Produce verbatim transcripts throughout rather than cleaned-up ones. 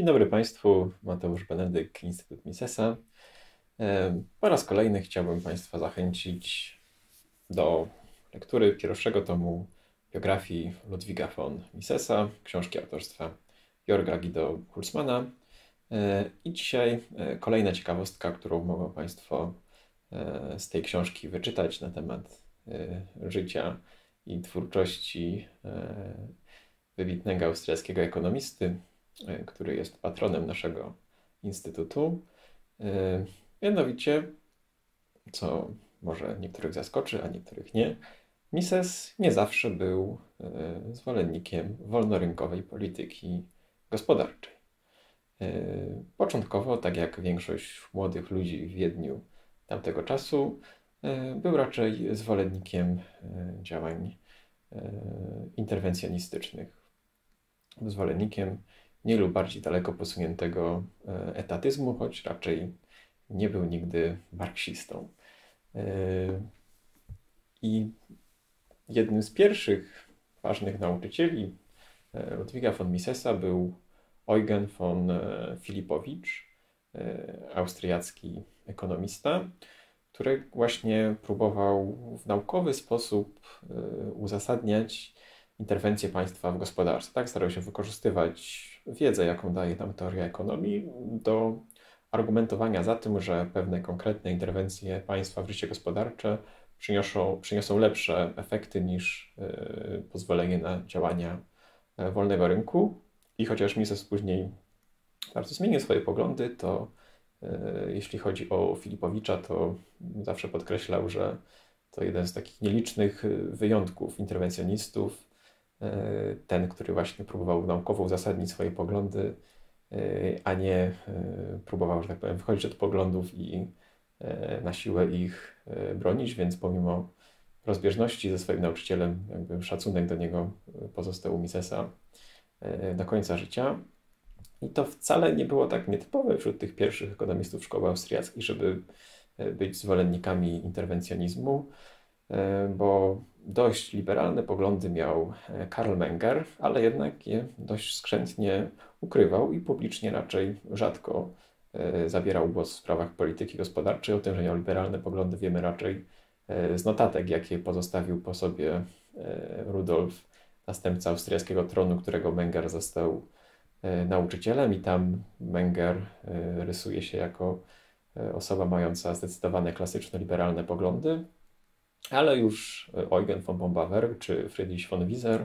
Dzień dobry Państwu, Mateusz Benedyk, Instytut Misesa. Po raz kolejny chciałbym Państwa zachęcić do lektury pierwszego tomu biografii Ludwiga von Misesa, książki autorstwa Jörga Guido Hülsmana. I dzisiaj kolejna ciekawostka, którą mogą Państwo z tej książki wyczytać na temat życia i twórczości wybitnego austriackiego ekonomisty, który jest patronem naszego instytutu. Mianowicie, co może niektórych zaskoczy, a niektórych nie, Mises nie zawsze był zwolennikiem wolnorynkowej polityki gospodarczej. Początkowo, tak jak większość młodych ludzi w Wiedniu tamtego czasu, był raczej zwolennikiem działań interwencjonistycznych. Był zwolennikiem mniej lub bardziej daleko posuniętego etatyzmu, choć raczej nie był nigdy marksistą. I jednym z pierwszych ważnych nauczycieli Ludwiga von Misesa był Eugen von Philippovich, austriacki ekonomista, który właśnie próbował w naukowy sposób uzasadniać interwencję państwa w gospodarstwie. Tak, starał się wykorzystywać wiedzę, jaką daje nam teoria ekonomii, do argumentowania za tym, że pewne konkretne interwencje państwa w życie gospodarcze przyniosą, przyniosą lepsze efekty niż y, pozwolenie na działania wolnego rynku. I chociaż Mises później bardzo zmienił swoje poglądy, to y, jeśli chodzi o Philippovicza, to zawsze podkreślał, że to jeden z takich nielicznych wyjątków interwencjonistów, ten, który właśnie próbował naukowo uzasadnić swoje poglądy, a nie próbował, że tak powiem, wchodzić od poglądów i na siłę ich bronić, więc pomimo rozbieżności ze swoim nauczycielem, jakby szacunek do niego pozostał u Misesa do końca życia. I to wcale nie było tak nietypowe wśród tych pierwszych ekonomistów szkoły austriackiej, żeby być zwolennikami interwencjonizmu, bo dość liberalne poglądy miał Karl Menger, ale jednak je dość skrzętnie ukrywał i publicznie raczej rzadko zabierał głos w sprawach polityki gospodarczej. O tym, że miał liberalne poglądy, wiemy raczej z notatek, jakie pozostawił po sobie Rudolf, następca austriackiego tronu, którego Menger został nauczycielem, i tam Menger rysuje się jako osoba mająca zdecydowane klasyczno-liberalne poglądy. Ale już Eugen von Böhm-Bawerk czy Friedrich von Wieser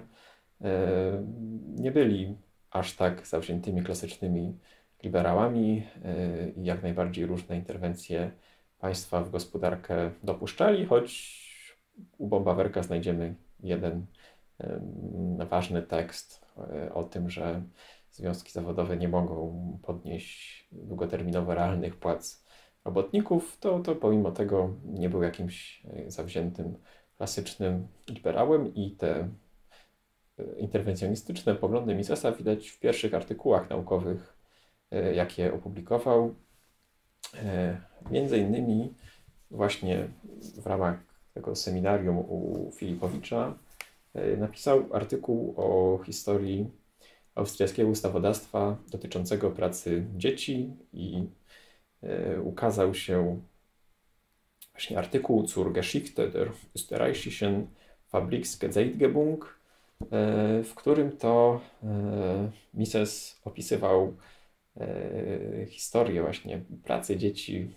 nie byli aż tak zawziętymi klasycznymi liberałami i jak najbardziej różne interwencje państwa w gospodarkę dopuszczali, choć u Böhm-Bawerka znajdziemy jeden ważny tekst o tym, że związki zawodowe nie mogą podnieść długoterminowo realnych płac robotników, to, to pomimo tego nie był jakimś zawziętym, klasycznym liberałem i te interwencjonistyczne poglądy Misesa widać w pierwszych artykułach naukowych, jakie opublikował. Między innymi właśnie w ramach tego seminarium u Philippovicza napisał artykuł o historii austriackiego ustawodawstwa dotyczącego pracy dzieci i ukazał się właśnie artykuł zur Geschichte der österreichischen Fabriksgesetzgebung, w którym to Mises opisywał historię właśnie pracy dzieci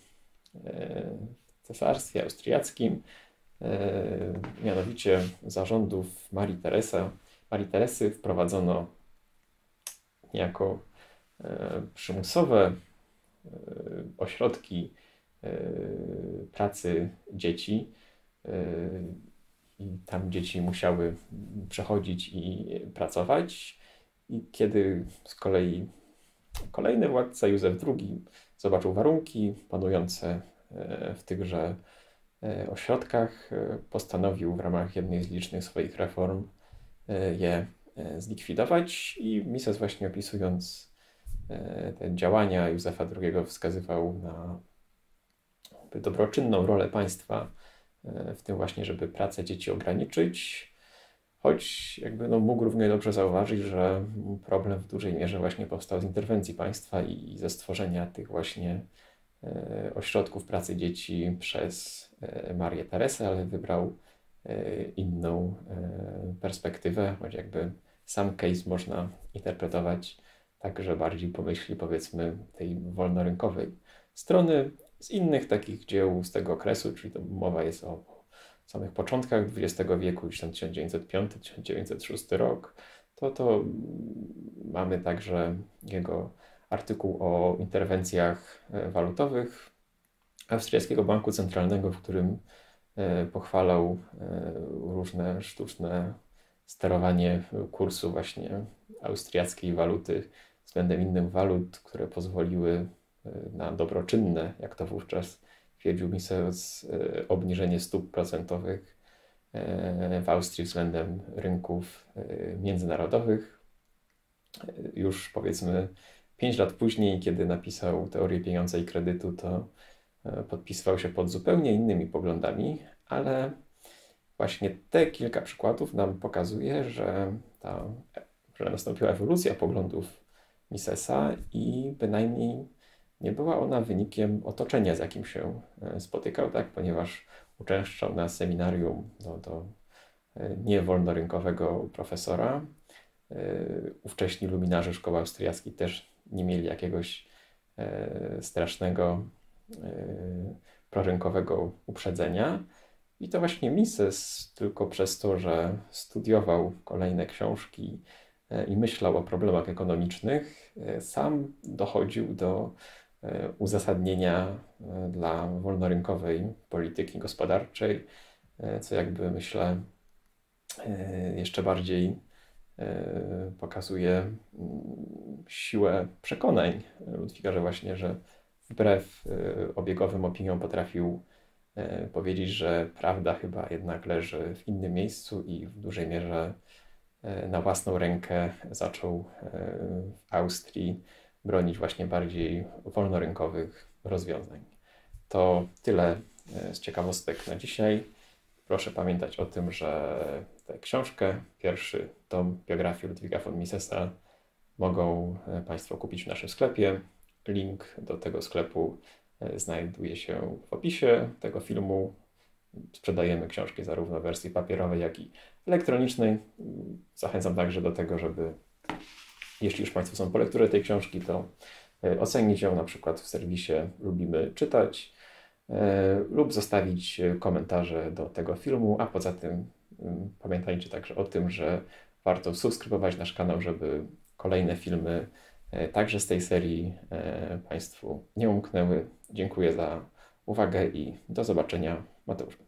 w cesarstwie austriackim, mianowicie zarządów Marii Teresa, Marii Teresy wprowadzono niejako przymusowe ośrodki pracy dzieci. I tam dzieci musiały przechodzić i pracować. I kiedy z kolei kolejny władca, Józef Drugi, zobaczył warunki panujące w tychże ośrodkach, postanowił w ramach jednej z licznych swoich reform je zlikwidować. I Mises właśnie opisując te działania Józefa Drugiego wskazywał na dobroczynną rolę państwa w tym właśnie, żeby pracę dzieci ograniczyć. Choć jakby no, mógł równie dobrze zauważyć, że problem w dużej mierze właśnie powstał z interwencji państwa i ze stworzenia tych właśnie e, ośrodków pracy dzieci przez e, Marię Terezę, ale wybrał e, inną e, perspektywę, choć jakby sam case można interpretować także bardziej po myśli, powiedzmy, tej wolnorynkowej strony. Z innych takich dzieł z tego okresu, czyli to mowa jest o w samych początkach dwudziestego wieku, tysiąc dziewięćset piąty do tysiąc dziewięćset szóstego rok, to, to mamy także jego artykuł o interwencjach walutowych Austriackiego Banku Centralnego, w którym pochwalał różne sztuczne sterowanie kursu właśnie austriackiej waluty względem innych walut, które pozwoliły na dobroczynne, jak to wówczas twierdził Mises, obniżenie stóp procentowych w Austrii względem rynków międzynarodowych. Już powiedzmy pięć lat później, kiedy napisał teorię pieniądza i kredytu, to podpisywał się pod zupełnie innymi poglądami, ale właśnie te kilka przykładów nam pokazuje, że, ta, że nastąpiła ewolucja poglądów Misesa i bynajmniej nie była ona wynikiem otoczenia, z jakim się spotykał, tak? Ponieważ uczęszczał na seminarium do, do niewolnorynkowego profesora. Ówcześni luminarze szkoły austriackiej też nie mieli jakiegoś strasznego prorynkowego uprzedzenia. I to właśnie Mises, tylko przez to, że studiował kolejne książki i myślał o problemach ekonomicznych, sam dochodził do uzasadnienia dla wolnorynkowej polityki gospodarczej, co jakby myślę jeszcze bardziej pokazuje siłę przekonań Ludwiga, że właśnie, że wbrew obiegowym opiniom potrafił powiedzieć, że prawda chyba jednak leży w innym miejscu i w dużej mierze na własną rękę zaczął w Austrii bronić właśnie bardziej wolnorynkowych rozwiązań. To tyle z ciekawostek na dzisiaj. Proszę pamiętać o tym, że tę książkę, pierwszy tom biografii Ludwiga von Misesa, mogą Państwo kupić w naszym sklepie. Link do tego sklepu znajduje się w opisie tego filmu. Sprzedajemy książki zarówno w wersji papierowej, jak i elektronicznej. Zachęcam także do tego, żeby, jeśli już Państwo są po lekturze tej książki, to ocenić ją na przykład w serwisie Lubimy Czytać lub zostawić komentarze do tego filmu, a poza tym pamiętajcie także o tym, że warto subskrybować nasz kanał, żeby kolejne filmy także z tej serii Państwu nie umknęły. Dziękuję za uwagę i do zobaczenia. Mateusz.